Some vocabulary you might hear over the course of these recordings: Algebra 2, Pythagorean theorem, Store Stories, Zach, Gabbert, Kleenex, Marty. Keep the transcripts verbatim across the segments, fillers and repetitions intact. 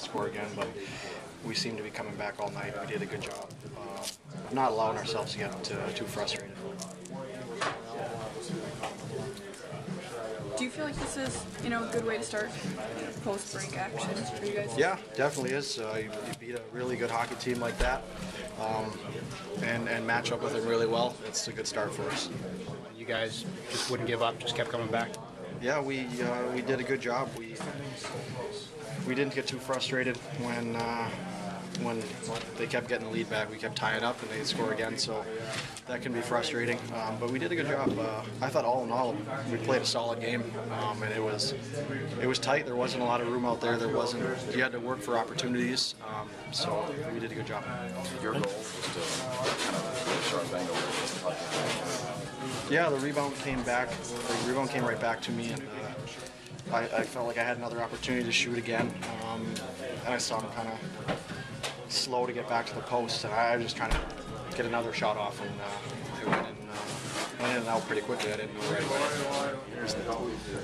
score again, but we seem to be coming back all night. We did a good job uh, of not allowing ourselves to get uh, too frustrated. Do you feel like this is, you know, a good way to start post-break action for you guys? Yeah, definitely is. Uh, you, you beat a really good hockey team like that, um, and and match up with them really well. It's a good start for us. You guys just wouldn't give up, just kept coming back. Yeah, we uh, we did a good job. We we didn't get too frustrated when uh, when they kept getting the lead back. We kept tying up, and they'd score again. So that can be frustrating. Um, but we did a good job. Uh, I thought all in all, we played a solid game, um, and it was it was tight. There wasn't a lot of room out there. There wasn't. You had to work for opportunities. Um, so we did a good job. Your goal was to kind of short bang over. Yeah, the rebound came back. The rebound came right back to me, and uh, I, I felt like I had another opportunity to shoot again. Um, and I saw him kind of slow to get back to the post, and I was just trying to get another shot off, and uh, it went in, uh, went in and out pretty quickly. I didn't know right away.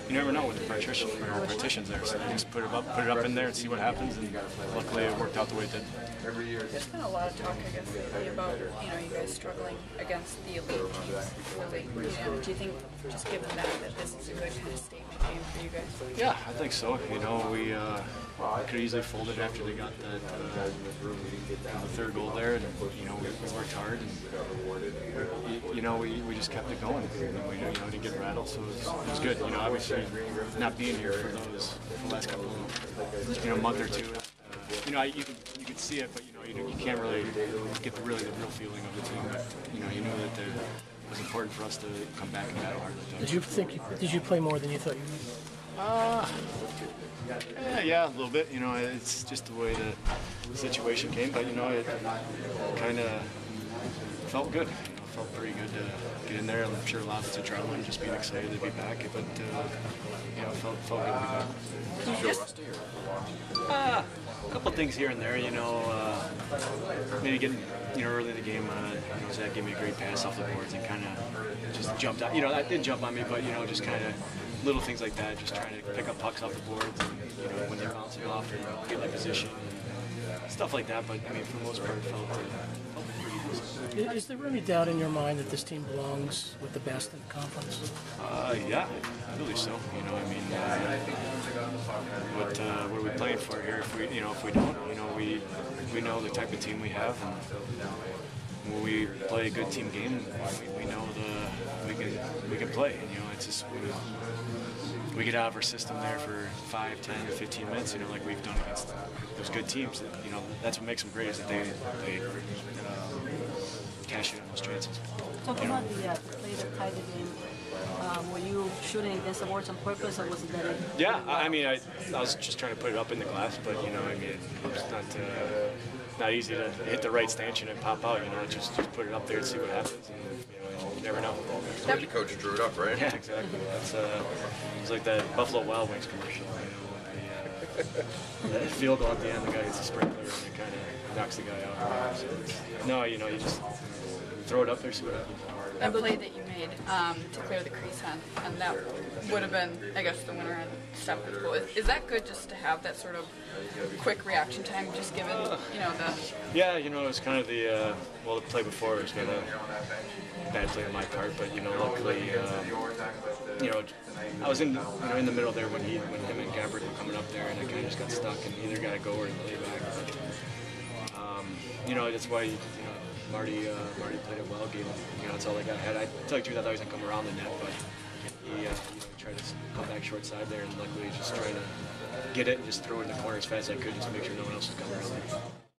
You never know with the partition, partitions there, so you just put it up, put it up in there, and see what happens. And luckily, it worked out the way it did. There's been a lot of talk, I guess, lately about you know you guys struggling against the elite teams. Elite, you know, do you think, just given that, that this is a good kind of statement game for you guys? Yeah, I think so. You know, we. Uh, I could easily fold it after they got that uh, the third goal there, and you know we worked hard, and you know we, we just kept it going, and we you know, didn't get rattled, so it was, it was good. You know, obviously not being here for those the last couple of you know month or two, uh, you know I, you could you could see it, but you know you, you can't really get the really the real feeling of the team. But you know you know that there was important for us to come back and battle hard. Did you think? You, did you play more than you thought you would? Uh, Yeah, yeah, a little bit. You know, it's just the way the situation came, but you know, it kind of felt good. You know, felt pretty good to get in there. I'm sure lots of travel and just being excited to be back. But uh, you know, felt felt good to be back. Just, uh, a couple things here and there. You know, uh, maybe getting you know early in the game, uh, you know, Zach gave me a great pass off the boards and kind of just jumped out. You know, that did jump on me, but you know, just kind of. Little things like that, just trying to pick up pucks off the boards, and, you know, when they're bouncing off and get in position, and stuff like that. But I mean, for the most part, it felt pretty easy. Is there any doubt in your mind that this team belongs with the best in the conference? Uh, yeah, I believe so. You know, I mean, uh, what uh, what are we playing for here? If we, you know, if we don't, you know, we we know the type of team we have, and when we play a good team game, we, we know the we can we can play. You know, it's just. We, We get out of our system there for five, ten, fifteen minutes, you know, like we've done against those good teams. That, you know, that's what makes them great is that they, they uh, cash in on those chances. Talking about the play that tied the game, um, were you shooting against the boards on purpose, or was it that? Yeah, I mean, I, I was just trying to put it up in the glass, but you know, I mean, it's not uh, not easy to hit the right stanchion and pop out. You know, just just put it up there and see what happens. And, never know. Yep. Your coach drew it up, right? Yeah, exactly. It's, uh, it's like that Buffalo Wild Wings commercial. You know, the, uh, that field goal at the end, the guy hits a sprinkler and it kind of knocks the guy out. So no, you know, you just throw it up there, see what happens. That play that you made um, to clear the crease on, and that would have been, I guess, the winner on step with goal. Is, is that good just to have that sort of quick reaction time, just given, you know, the... Yeah, you know, it was kind of the, uh, well, the play before was kind of bad play on my part, but, you know, luckily, um, you know, I was in the, you know, in the middle there when, he, when him and Gabbert were coming up there, and I kind of just got stuck and either got to go or lay back. But, um, you know, that's why, you know, Marty, uh, Marty played a well game. You know, that's all I got. Had I tell you, I thought he was gonna come around the net, but he, uh, he tried to come back short side there, and luckily just trying to get it and just throw it in the corner as fast as I could, just to make sure no one else was coming around there.